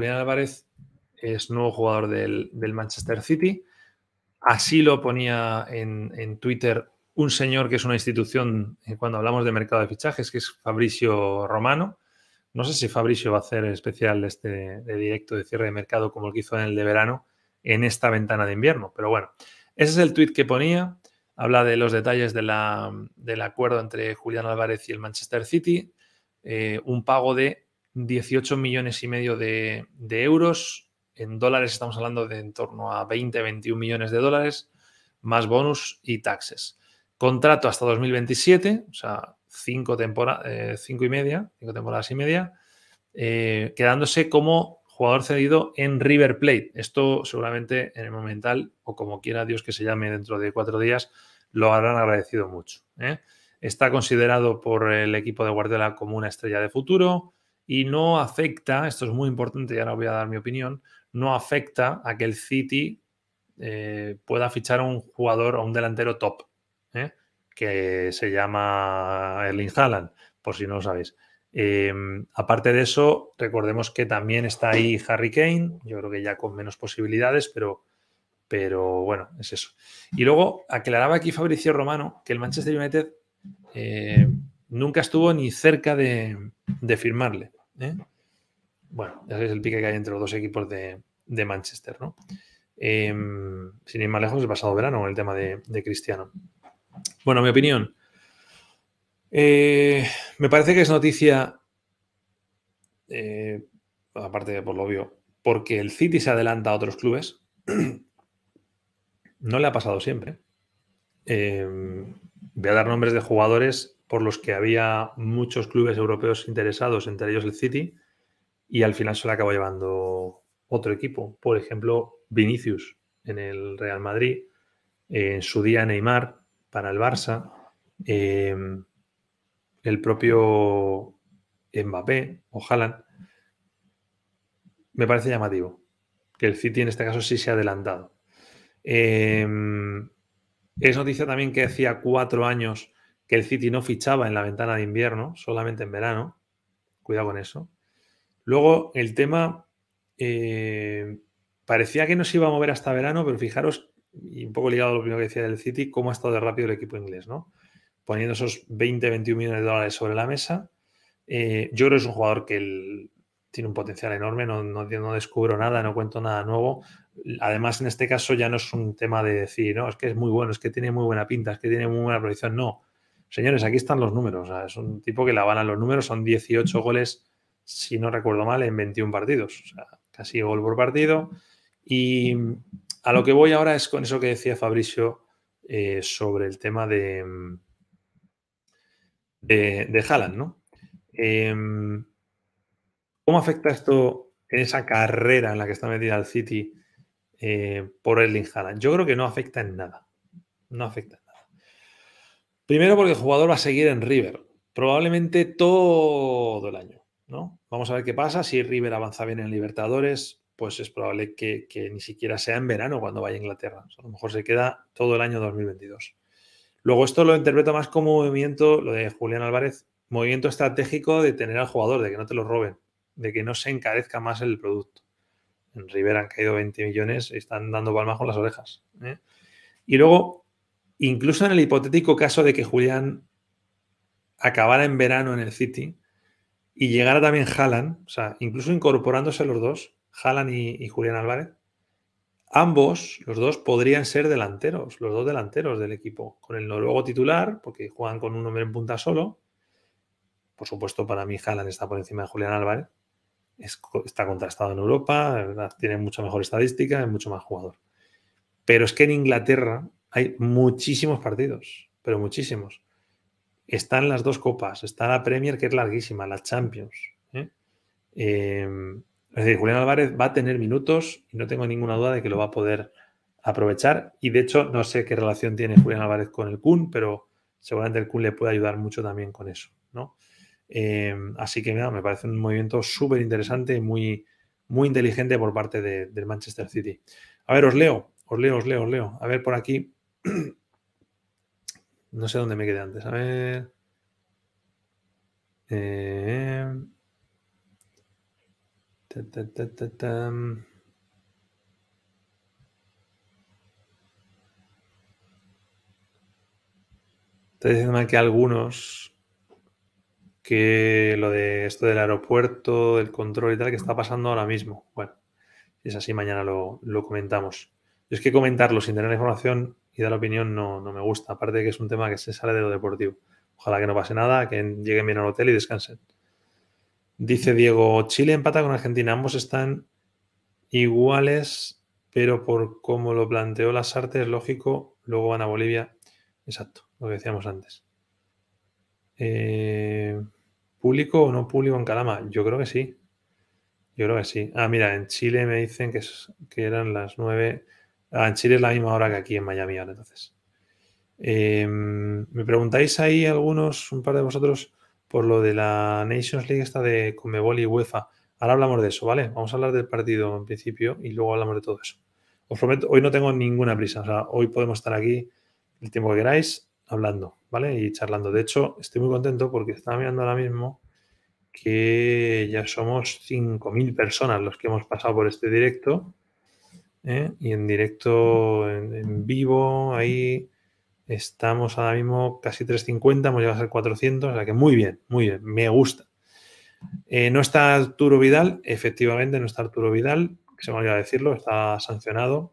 Julián Álvarez es nuevo jugador del Manchester City. Así lo ponía en Twitter un señor que es una institución cuando hablamos de mercado de fichajes, que es Fabricio Romano. No sé si Fabricio va a hacer el especial de directo de cierre de mercado como el que hizo en el de verano en esta ventana de invierno. Pero bueno, ese es el tuit que ponía. Habla de los detalles del acuerdo entre Julián Álvarez y el Manchester City. Un pago de 18,5 millones de euros. En dólares estamos hablando de en torno a 20, 21 millones de dólares, más bonus y taxes. Contrato hasta 2027, o sea, 5 temporadas y media, quedándose como jugador cedido en River Plate. Esto seguramente en el Monumental, o como quiera Dios que se llame dentro de 4 días, lo habrán agradecido mucho, ¿eh? Está considerado por el equipo de Guardiola como una estrella de futuro y no afecta, esto es muy importante, ya no voy a dar mi opinión, no afecta a que el City pueda fichar a un jugador, a un delantero top, ¿eh? Que se llama Erling Haaland, por si no lo sabéis. Aparte de eso, recordemos que también está ahí Harry Kane, yo creo que ya con menos posibilidades, pero bueno, es eso. Y luego aclaraba aquí Fabricio Romano que el Manchester United nunca estuvo ni cerca de firmarle, ¿eh? Bueno, ya sabéis el pique que hay entre los dos equipos de Manchester, ¿no? Sin ir más lejos, el pasado verano, el tema de Cristiano. Bueno, mi opinión. Me parece que es noticia, aparte por lo obvio, porque el City se adelanta a otros clubes. No le ha pasado siempre. Voy a dar nombres de jugadores por los que había muchos clubes europeos interesados, entre ellos el City, y al final se lo acabó llevando otro equipo. Por ejemplo, Vinicius en el Real Madrid, en su día Neymar para el Barça, el propio Mbappé o Haaland. Me parece llamativo que el City en este caso sí se ha adelantado. Es noticia también que hacía 4 años que el City no fichaba en la ventana de invierno, solamente en verano. Cuidado con eso. Luego el tema, parecía que no se iba a mover hasta verano, pero fijaros, y un poco ligado a lo primero que decía del City, cómo ha estado de rápido el equipo inglés, ¿no? Poniendo esos 20, 21 millones de dólares sobre la mesa. Yo creo que es un jugador que tiene un potencial enorme, no descubro nada, no cuento nada nuevo. Además, en este caso ya no es un tema de decir, no, es que es muy bueno, es que tiene muy buena pinta, es que tiene muy buena proyección. No, señores, aquí están los números. O sea, es un tipo que la avalan los números, son 18 goles, si no recuerdo mal, en 21 partidos. O sea, casi gol por partido. Y a lo que voy ahora es con eso que decía Fabricio sobre el tema de Haaland, ¿no? ¿Cómo afecta esto en esa carrera en la que está metida el City por Erling Haaland? Yo creo que no afecta en nada. No afecta en nada. Primero porque el jugador va a seguir en River, probablemente todo el año, ¿no? Vamos a ver qué pasa. Si River avanza bien en Libertadores, pues es probable que ni siquiera sea en verano cuando vaya a Inglaterra. O sea, a lo mejor se queda todo el año 2022. Luego esto lo interpreto más como movimiento, lo de Julián Álvarez, movimiento estratégico de tener al jugador, de que no te lo roben, de que no se encarezca más el producto. En River han caído 20 millones y están dando palmas con las orejas, ¿eh? Y luego, incluso en el hipotético caso de que Julián acabara en verano en el City y llegara también Haaland, o sea, incluso incorporándose los dos, Haaland y Julián Álvarez, ambos, los dos, podrían ser delanteros, los dos delanteros del equipo, con el noruego titular, porque juegan con un hombre en punta solo. Por supuesto, para mí Haaland está por encima de Julián Álvarez, está contrastado en Europa, la verdad, tiene mucha mejor estadística, es mucho más jugador. Pero es que en Inglaterra hay muchísimos partidos, pero muchísimos. Están las dos copas, está la Premier, que es larguísima, la Champions, ¿eh? Es decir, Julián Álvarez va a tener minutos y no tengo ninguna duda de que lo va a poder aprovechar. Y de hecho, no sé qué relación tiene Julián Álvarez con el Kun, pero seguramente el Kun le puede ayudar mucho también con eso, ¿no? Así que nada, me parece un movimiento súper interesante y muy, muy inteligente por parte del Manchester City. A ver, os leo. A ver, por aquí. No sé dónde me quedé antes. A ver. Estoy diciendo aquí algunos que lo de esto del aeropuerto, del control y tal, que está pasando ahora mismo. Bueno, es así, mañana lo comentamos. Yo es que comentarlo sin tener información y dar opinión no me gusta. Aparte de que es un tema que se sale de lo deportivo. Ojalá que no pase nada, que lleguen bien al hotel y descansen. Dice Diego, Chile empata con Argentina. Ambos están iguales, pero por como lo planteó Lasarte es lógico. Luego van a Bolivia. Exacto, lo que decíamos antes. ¿Público o no público en Calama? Yo creo que sí. Yo creo que sí. Ah, mira, en Chile me dicen que eran las 9. Ah, en Chile es la misma hora que aquí en Miami ahora, entonces. Me preguntáis ahí algunos, un par de vosotros, por lo de la Nations League esta de Conmebol y UEFA. Ahora hablamos de eso, ¿vale? Vamos a hablar del partido en principio y luego hablamos de todo eso. Os prometo, hoy no tengo ninguna prisa. O sea, hoy podemos estar aquí el tiempo que queráis hablando, ¿vale? Y charlando. De hecho, estoy muy contento porque estaba mirando ahora mismo que ya somos 5.000 personas los que hemos pasado por este directo. Y en directo, en vivo, ahí... Estamos ahora mismo casi 350, hemos llegado a ser 400, o sea que muy bien, me gusta. No está Arturo Vidal, efectivamente no está Arturo Vidal, que se me olvidó decirlo, está sancionado.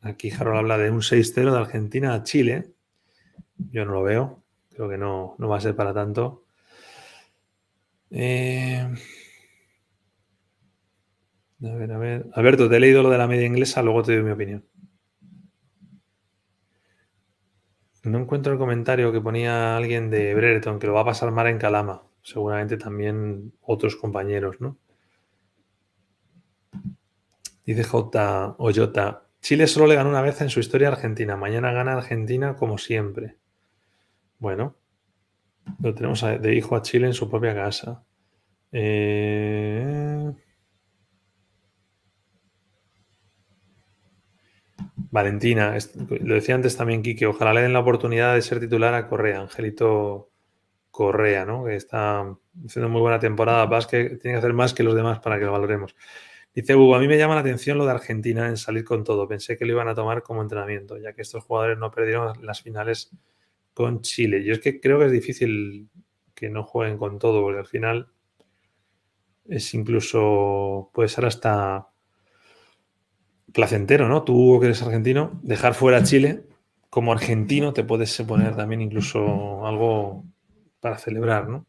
Aquí Harold habla de un 6-0 de Argentina a Chile. Yo no lo veo, creo que no va a ser para tanto. A ver. Alberto, te he leído lo de la media inglesa, luego te doy mi opinión. No encuentro el comentario que ponía alguien de Brereton, que lo va a pasar mal en Calama. Seguramente también otros compañeros, ¿no? Dice J. Oyota, Chile solo le ganó una vez en su historia a Argentina. Mañana gana Argentina como siempre. Bueno, lo tenemos de hijo a Chile en su propia casa. Valentina, lo decía antes también Quique, ojalá le den la oportunidad de ser titular a Correa, Angelito Correa, ¿no? Que está haciendo muy buena temporada, pasa que tiene que hacer más que los demás para que lo valoremos. Dice Hugo, a mí me llama la atención lo de Argentina en salir con todo, pensé que lo iban a tomar como entrenamiento, ya que estos jugadores no perdieron las finales con Chile. Yo es que creo que es difícil que no jueguen con todo, porque al final es incluso, puede ser hasta... placentero, ¿no? Tú, Hugo, que eres argentino, dejar fuera a Chile, como argentino te puedes poner también incluso algo para celebrar, ¿no?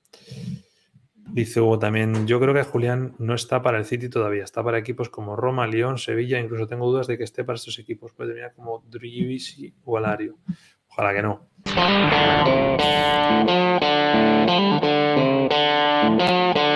Dice Hugo también, yo creo que Julián no está para el City todavía, está para equipos como Roma, León, Sevilla, incluso tengo dudas de que esté para estos equipos, puede terminar como Drivissi o Alario. Ojalá que no.